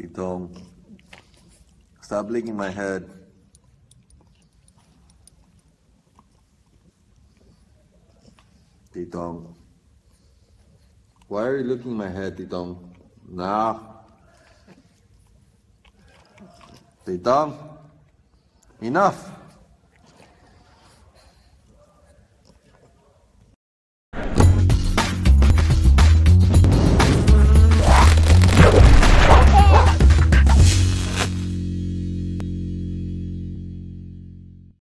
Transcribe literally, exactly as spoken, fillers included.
Titon. Stop licking my head. Titon. Why are you licking my head, Titon? No. Titon. Enough.